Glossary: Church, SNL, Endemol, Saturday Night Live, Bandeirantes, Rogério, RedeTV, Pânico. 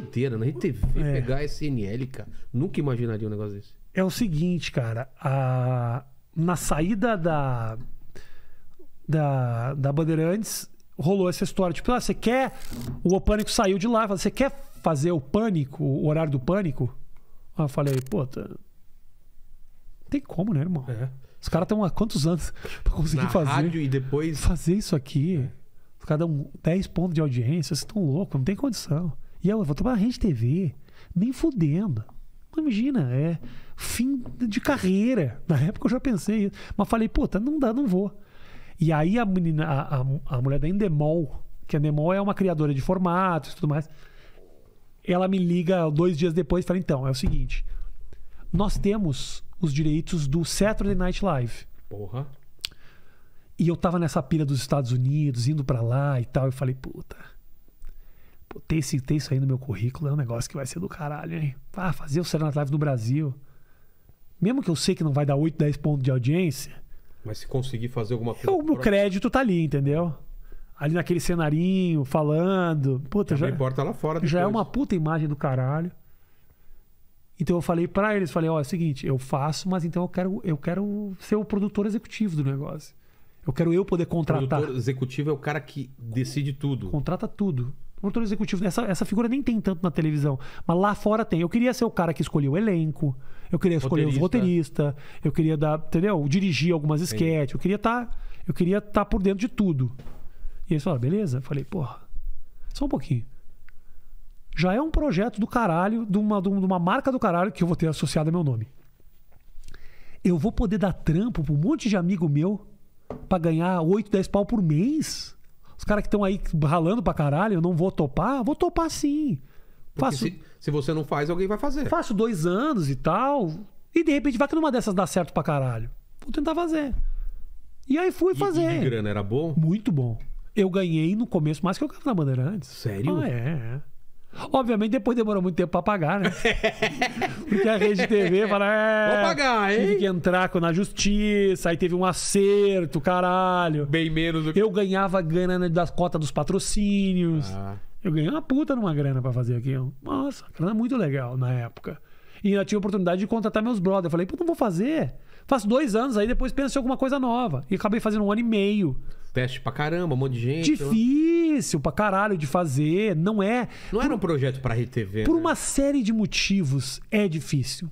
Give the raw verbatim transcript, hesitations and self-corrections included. doideira, na RedeTV é. pegar S N L, cara. Nunca imaginaria um negócio desse. É o seguinte, cara. A... Na saída da... da... da Bandeirantes, rolou essa história. Tipo, ah, você quer... O Pânico saiu de lá. Você quer fazer o Pânico, o horário do Pânico? Aí eu falei, pô... Tá... Tem como, né, irmão? É. Os caras estão há quantos anos pra conseguir na fazer... rádio e depois... Fazer isso aqui... Os caras dão dez pontos de audiência, vocês estão loucos, não tem condição. E eu, eu vou tomar a RedeTV, nem fudendo. Não imagina, é fim de carreira. Na época eu já pensei isso. Mas falei, puta, não dá, não vou. E aí a menina, a, a, a mulher da Endemol, que a Endemol é uma criadora de formatos e tudo mais, ela me liga dois dias depois e fala, então, é o seguinte, nós temos os direitos do Saturday Night Live. Porra. E eu tava nessa pilha dos Estados Unidos, indo pra lá e tal. Eu falei, puta, pô, ter, esse, ter isso aí no meu currículo é um negócio que vai ser do caralho, hein? Ah, fazer o Saturday Night Live no Brasil. Mesmo que eu sei que não vai dar oito, dez pontos de audiência. Mas se conseguir fazer alguma coisa. O meu crédito tá ali, entendeu? Ali naquele cenarinho, falando. Puta, já. Não importa lá fora depois. Já é uma puta imagem do caralho. Então eu falei pra eles: falei, ó, é o seguinte, eu faço, mas então eu quero, eu quero ser o produtor executivo do negócio. Eu quero eu poder contratar. O produtor executivo é o cara que decide tudo. Contrata tudo. O produtor executivo, essa, essa figura nem tem tanto na televisão, mas lá fora tem. Eu queria ser o cara que escolhia o elenco, eu queria escolher roteirista. os roteiristas, eu queria dar, entendeu? Dirigir algumas esquetes, eu queria tá, eu queria tá por dentro de tudo. E eles falaram, beleza? Eu falei, porra, só um pouquinho. Já é um projeto do caralho, de uma, de uma marca do caralho que eu vou ter associado a meu nome. Eu vou poder dar trampo pra um monte de amigo meu pra ganhar oito, dez pau por mês. Os caras que estão aí ralando pra caralho, eu não vou topar? Vou topar sim. Faço... Se, se você não faz, alguém vai fazer. Faço dois anos e tal. E de repente vai que numa dessas dá certo pra caralho. Vou tentar fazer. E aí fui fazer. E, e de grana era bom? Muito bom. Eu ganhei no começo mais que eu ganhava na Bandeirantes. Sério? Ah, é, é. Obviamente depois demorou muito tempo pra pagar, né? Porque a RedeTV fala, é... Vou pagar, hein? Tive que entrar na justiça, aí teve um acerto, caralho. Bem menos do que... Eu ganhava grana das cotas dos patrocínios. Ah. Eu ganhei uma puta numa grana pra fazer aquilo. Nossa, grana muito legal na época. E ainda tinha a oportunidade de contratar meus brothers. Eu falei, pô, não vou fazer. Faço dois anos, aí depois penso em alguma coisa nova. E acabei fazendo um ano e meio. Teste pra caramba, um monte de gente. Difícil, né? Pra caralho de fazer. Não é. Não por, era um projeto pra RedeTV. Por né? uma série de motivos é difícil.